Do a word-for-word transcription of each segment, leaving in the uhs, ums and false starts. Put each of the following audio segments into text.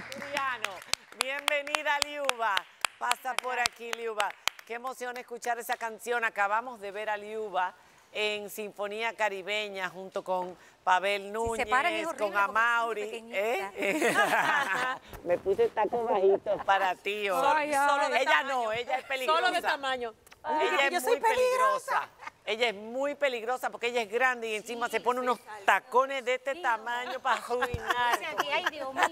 asturiano. Bienvenida, Liuba. Pasa por aquí, Liuba. Qué emoción escuchar esa canción. Acabamos de ver a Liuba en Sinfonía Caribeña junto con Pavel Núñez, si paran, horrible, con Amauri. ¿Eh? Me puse taco bajito. Para ti, oh. Ay, ay, solo de ella tamaño. No, ella es peligrosa. Solo de tamaño. Ay, ella es muy peligrosa. peligrosa. Ella es muy peligrosa porque ella es grande y encima sí, se pone unos salto. tacones de este sí, tamaño no. para jubilar. Ay, Dios mío.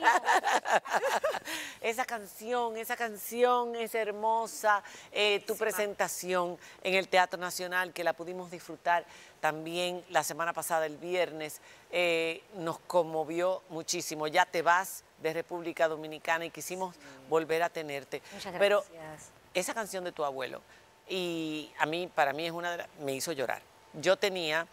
Esa canción, esa canción es hermosa. Eh, tu presentación en el Teatro Nacional, que la pudimos disfrutar también la semana pasada, el viernes, eh, nos conmovió muchísimo. Ya te vas de República Dominicana y quisimos sí. volver a tenerte. Muchas gracias. Pero esa canción de tu abuelo, y a mí, para mí es una de las... me hizo llorar. Yo tenía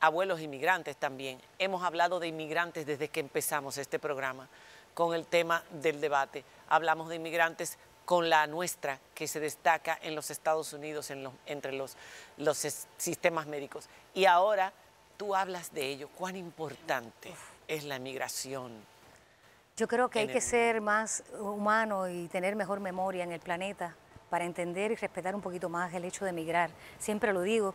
abuelos inmigrantes también. Hemos hablado de inmigrantes desde que empezamos este programa con el tema del debate. Hablamos de inmigrantes con la nuestra, que se destaca en los Estados Unidos, en los, entre los, los sistemas médicos. Y ahora tú hablas de ello. ¿Cuán importante es la inmigración? Yo creo que hay que ser más humano y tener mejor memoria en el planeta, para entender y respetar un poquito más el hecho de emigrar. Siempre lo digo.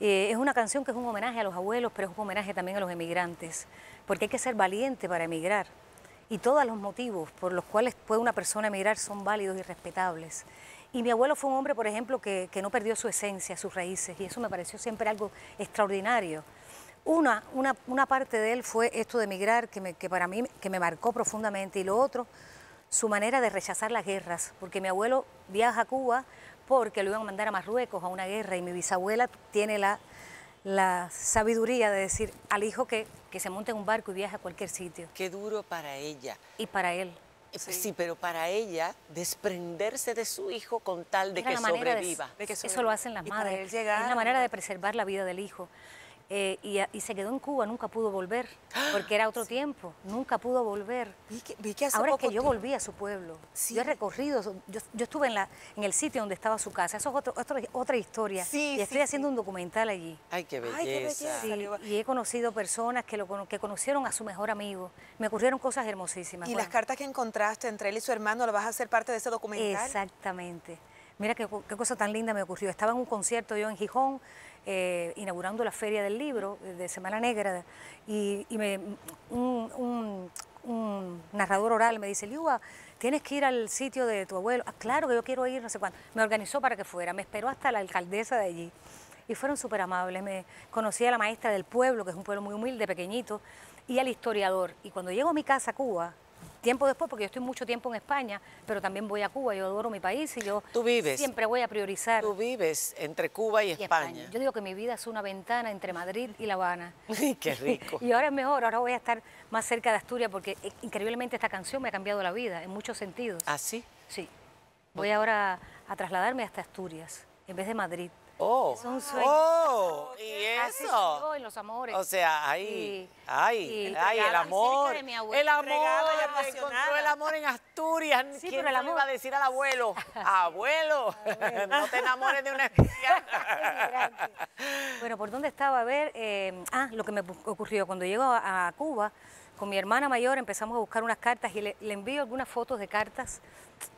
Eh, es una canción que es un homenaje a los abuelos, pero es un homenaje también a los emigrantes, porque hay que ser valiente para emigrar. Y todos los motivos por los cuales puede una persona emigrar son válidos y respetables. Y mi abuelo fue un hombre, por ejemplo, que, que no perdió su esencia, sus raíces, y eso me pareció siempre algo extraordinario. Una, una, una parte de él fue esto de emigrar, que, me, que para mí que me marcó profundamente, y lo otro, su manera de rechazar las guerras, porque mi abuelo viaja a Cuba porque lo iban a mandar a Marruecos a una guerra, y mi bisabuela tiene la, la sabiduría de decir al hijo que, que se monte en un barco y viaje a cualquier sitio. Qué duro para ella. Y para él. Sí, sí, pero para ella, desprenderse de su hijo con tal de que sobreviva. De, de que sobreviva. Eso lo hacen las madres. Llegar, es la manera de preservar la vida del hijo. Eh, y, y se quedó en Cuba, nunca pudo volver, porque era otro sí. tiempo, nunca pudo volver. Vi que, vi que hace Ahora poco es que tiempo. yo volví a su pueblo, sí. yo he recorrido, yo, yo estuve en, la, en el sitio donde estaba su casa, eso es otro, otro, otra historia, sí, y estoy sí, haciendo sí. un documental allí. ¡Ay, qué belleza! Ay, qué belleza. Sí, y he conocido personas que, lo, que conocieron a su mejor amigo, me ocurrieron cosas hermosísimas. ¿Y bueno. las cartas que encontraste entre él y su hermano las vas a hacer parte de ese documental? Exactamente. Mira qué, qué cosa tan linda me ocurrió. Estaba en un concierto yo en Gijón, eh, inaugurando la Feria del Libro de Semana Negra, y, y me, un, un, un narrador oral me dice, Liuba, tienes que ir al sitio de tu abuelo. Ah, claro que yo quiero ir, no sé cuándo. Me organizó para que fuera, me esperó hasta la alcaldesa de allí. Y fueron súper amables. Me conocí a la maestra del pueblo, que es un pueblo muy humilde, pequeñito, y al historiador. Y cuando llego a mi casa, Cuba, tiempo después, porque yo estoy mucho tiempo en España, pero también voy a Cuba, yo adoro mi país y yo tú vives, siempre voy a priorizar. Tú vives entre Cuba y, y España. España. Yo digo que mi vida es una ventana entre Madrid y La Habana. ¡Qué rico! Y ahora es mejor, ahora voy a estar más cerca de Asturias, porque eh, increíblemente esta canción me ha cambiado la vida en muchos sentidos. ¿Ah, sí? Sí. Voy bueno. ahora a trasladarme hasta Asturias, en vez de Madrid. ¡Oh! Es un sueño. ¡Oh! ¿Y eso? Yo, en los amores. O sea, ahí, y, ahí, y, ahí, el amor. De mi abuelo, el amor, y encontró el amor en Asturias. Sí, ¿quién le iba a decir al abuelo? ¡Abuelo! Abuelo. No te enamores de una estudiante. Bueno, ¿por dónde estaba? A ver, eh, ah, lo que me ocurrió cuando llego a, a Cuba, con mi hermana mayor empezamos a buscar unas cartas y le, le envío algunas fotos de cartas.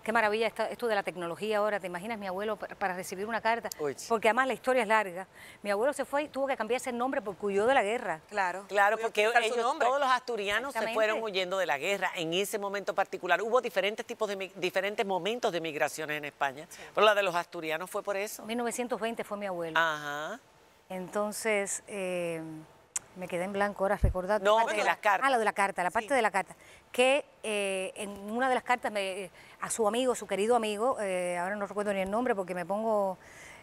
Qué maravilla esto, esto de la tecnología ahora. ¿Te imaginas mi abuelo para, para recibir una carta? Uy. Porque además la historia es larga. Mi abuelo se fue y tuvo que cambiarse el nombre porque huyó de la guerra. Claro, claro, porque ellos, todos los asturianos se fueron huyendo de la guerra en ese momento particular. Hubo diferentes tipos de diferentes momentos de migraciones en España, sí. pero la de los asturianos fue por eso. mil novecientos veinte fue mi abuelo. Ajá. Entonces... Eh, me quedé en blanco ahora recordando. No, de las cartas. Ah, lo de la carta, la parte sí. de la carta. Que eh, en una de las cartas me, a su amigo, su querido amigo, eh, ahora no recuerdo ni el nombre porque me pongo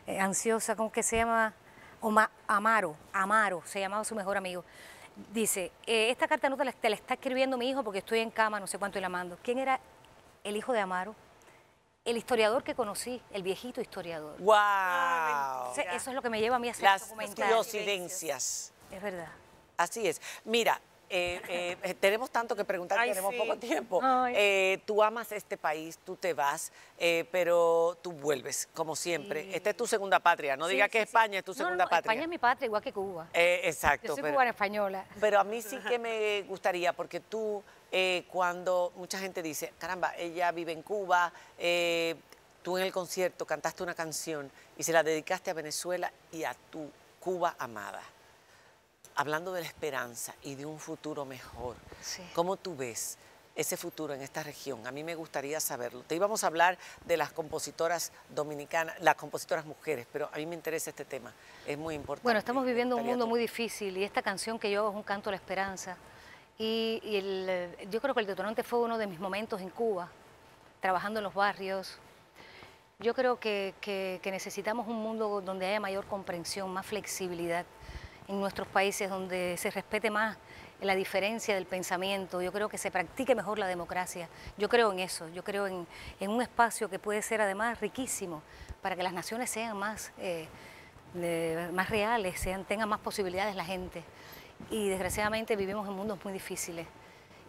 eh, ansiosa, ¿cómo que se llama? Oma, Amaro, Amaro, se llamaba su mejor amigo. Dice, eh, esta carta no te la, te la está escribiendo mi hijo porque estoy en cama, no sé cuánto, y la mando. ¿Quién era el hijo de Amaro? El historiador que conocí, el viejito historiador. ¡Wow! Entonces, eso es lo que me lleva a mí a hacer documentales. Las coincidencias. Es verdad. Así es. Mira, eh, eh, tenemos tanto que preguntar, Ay, tenemos sí. poco tiempo. Eh, tú amas este país, tú te vas, eh, pero tú vuelves, como siempre. Sí. Esta es tu segunda patria, no sí, digas sí, que sí. España es tu no, segunda no, no, patria. España es mi patria, igual que Cuba. Eh, exacto. Yo soy pero, cubana española. Pero a mí sí que me gustaría, porque tú, eh, cuando mucha gente dice, caramba, ella vive en Cuba, eh, tú en el concierto cantaste una canción y se la dedicaste a Venezuela y a tu Cuba amada. Hablando de la esperanza y de un futuro mejor, sí. ¿cómo tú ves ese futuro en esta región? A mí me gustaría saberlo. Te íbamos a hablar de las compositoras dominicanas, las compositoras mujeres, pero a mí me interesa este tema, es muy importante. Bueno, estamos viviendo un mundo muy difícil y esta canción que yo hago es un canto a la esperanza. Y, y el, yo creo que el detonante fue uno de mis momentos en Cuba, trabajando en los barrios. Yo creo que, que, que necesitamos un mundo donde haya mayor comprensión, más flexibilidad en nuestros países, donde se respete más la diferencia del pensamiento. Yo creo que se practique mejor la democracia. Yo creo en eso, yo creo en, en un espacio que puede ser además riquísimo para que las naciones sean más, eh, de, más reales, sean, tengan más posibilidades la gente. Y desgraciadamente vivimos en mundos muy difíciles.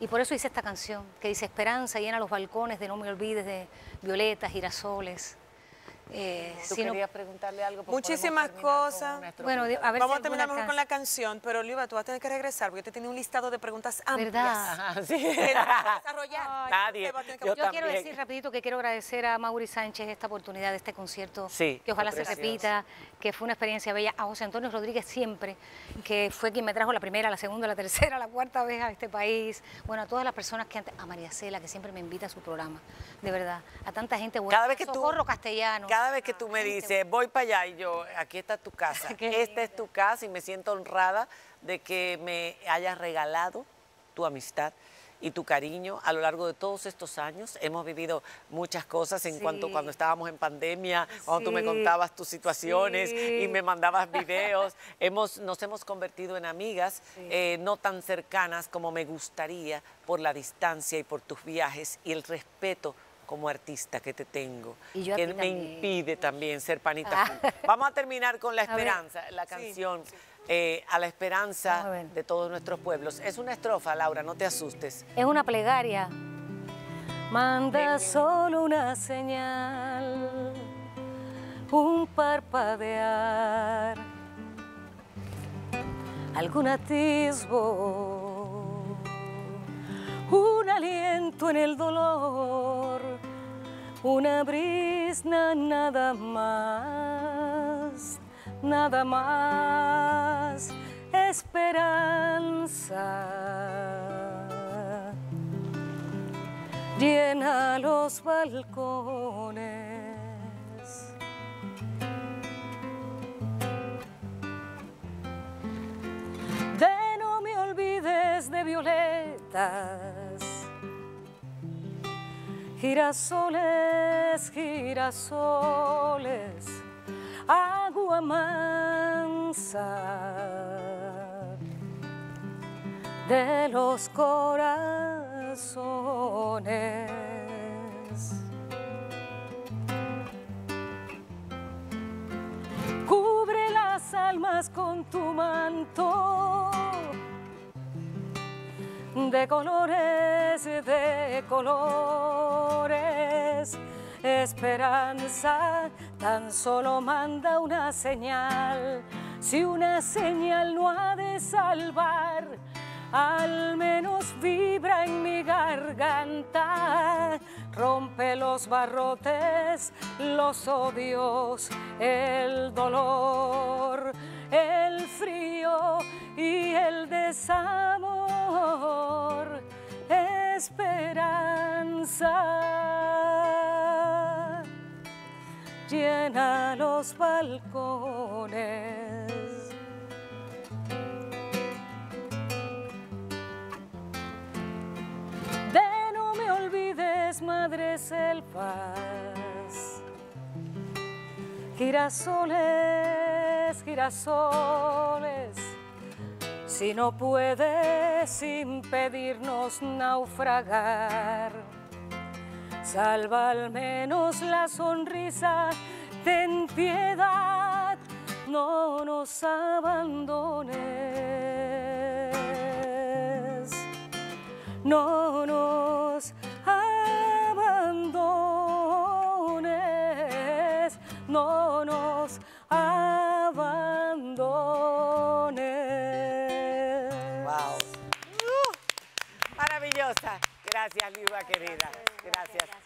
Y por eso hice esta canción, que dice: esperanza llena los balcones de no me olvides, de violetas, girasoles. Eh, ¿Tú sino... querías preguntarle algo? Muchísimas cosas. Bueno, a ver, vamos si a terminar mejor can... con la canción, pero Liuba, tú vas a tener que regresar, porque yo te tenía un listado de preguntas amplias. ¿Verdad? Ajá, sí. desarrollar. Ay, Nadie. Que... Yo, yo quiero decir rapidito que quiero agradecer a Mauri Sánchez esta oportunidad de este concierto, sí, que ojalá se repita, que fue una experiencia bella. A José Antonio Rodríguez siempre, que fue quien me trajo la primera, la segunda, la tercera, la cuarta vez a este país. Bueno, a todas las personas que antes... A María Cela, que siempre me invita a su programa, de verdad. A tanta gente buena. Cada vez que Socorro tú... Castellano. Cada vez que tú me dices, voy para allá, y yo, aquí está tu casa, esta es tu casa, y me siento honrada de que me hayas regalado tu amistad y tu cariño a lo largo de todos estos años. Hemos vivido muchas cosas en sí. cuanto cuando estábamos en pandemia, cuando sí. tú me contabas tus situaciones sí. y me mandabas videos. hemos, nos hemos convertido en amigas, sí. eh, no tan cercanas como me gustaría, por la distancia y por tus viajes y el respeto como artista que te tengo, y yo que me también. impide también ser panita. Ah. Vamos a terminar con la esperanza, la canción, sí, sí. Eh, a la esperanza a de todos nuestros pueblos. Es una estrofa, Laura, no te asustes. Es una plegaria. Manda solo una señal, un parpadear, algún atisbo, un aliento en el dolor, una brisna nada más, nada más, esperanza. Llena los balcones. De no me olvides de violetas, girasoles, girasoles, agua mansa de los corazones. Cubre las almas con tu manto de colores, de colores. Esperanza, tan solo manda una señal. Si una señal no ha de salvar, al menos vibra en mi garganta. Rompe los barrotes, los odios, el dolor, el frío y el desamor. Esperanza llena los balcones. De no me olvides, madre selvas, girasoles, girasoles. Si no puedes impedirnos naufragar, salva al menos la sonrisa, ten piedad, no nos abandones. no nos abandones, no nos abandones. ¡Wow! Uh, maravillosa. Gracias, Liuba querida. Gracias.